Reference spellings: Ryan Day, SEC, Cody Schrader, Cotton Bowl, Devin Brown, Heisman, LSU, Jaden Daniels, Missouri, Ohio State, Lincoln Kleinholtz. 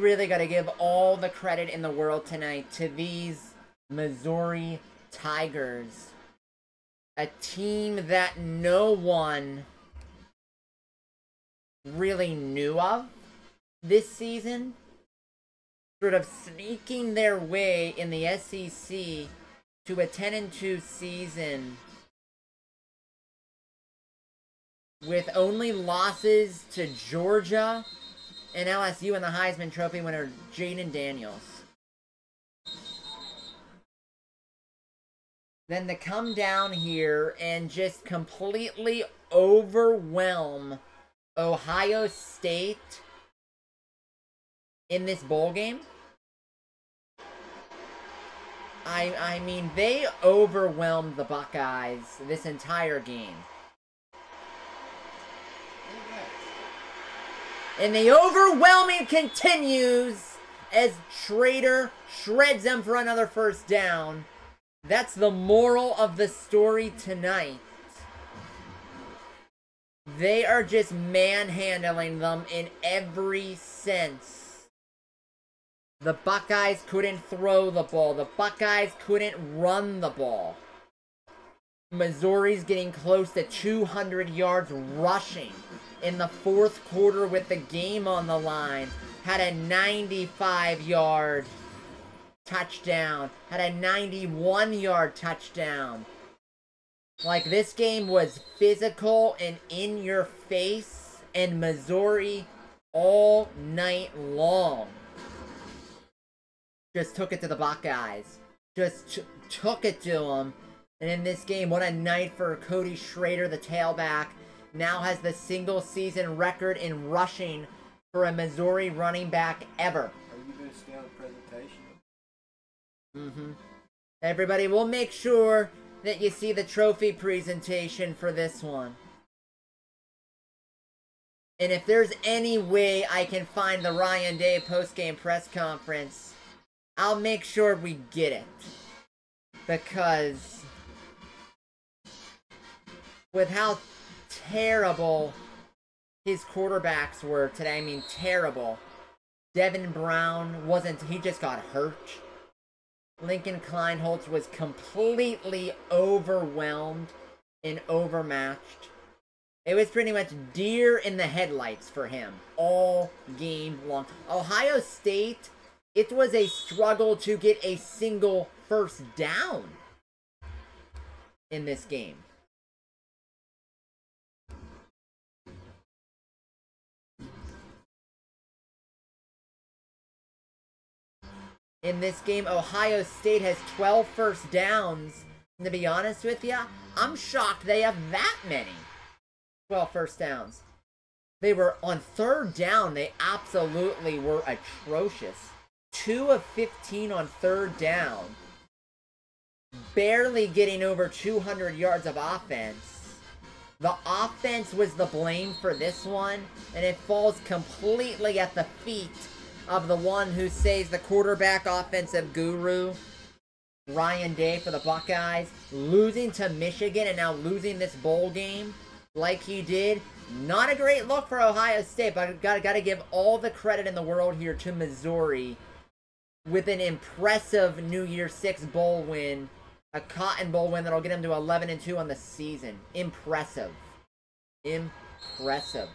really got to give all the credit in the world tonight to these Missouri Tigers. A team that no one really knew of this season. Sort of sneaking their way in the SEC to a 10-2 season. With only losses to Georgia and LSU and the Heisman Trophy winner Jaden Daniels. Then to come down here and just completely overwhelm Ohio State in this bowl game. I mean, they overwhelmed the Buckeyes this entire game. And the overwhelming continues as Schrader shreds them for another first down. That's the moral of the story tonight. They are just manhandling them in every sense. The Buckeyes couldn't throw the ball. The Buckeyes couldn't run the ball. Missouri's getting close to 200 yards rushing in the fourth quarter with the game on the line. Had a 95-yard touchdown. Had a 91-yard touchdown. Like, this game was physical and in your face, and Missouri all night long just took it to the Buckeyes. Just took it to them. And in this game, what a night for Cody Schrader, the tailback. Now has the single-season record in rushing for a Missouri running back ever. Are you going to stay on the presentation? Mm-hmm. Everybody, we'll make sure that you see the trophy presentation for this one. And if there's any way I can find the Ryan Day post-game press conference, I'll make sure we get it. Because with how terrible his quarterbacks were today, I mean, terrible. Devin Brown wasn't, he just got hurt. Lincoln Kleinholtz was completely overwhelmed and overmatched. It was pretty much deer in the headlights for him all game long. Ohio State, it was a struggle to get a single first down in this game. In this game, Ohio State has 12 first downs. And to be honest with you, I'm shocked they have that many. 12 first downs. They were on third down. They absolutely were atrocious. 2 of 15 on third down. Barely getting over 200 yards of offense. The offense was the blame for this one. And it falls completely at the feet of the one who saves the quarterback offensive guru, Ryan Day for the Buckeyes. Losing to Michigan and now losing this bowl game like he did. Not a great look for Ohio State, but I've got to give all the credit in the world here to Missouri with an impressive New Year's 6 bowl win. A Cotton Bowl win that'll get him to 11-2 on the season. Impressive. Impressive.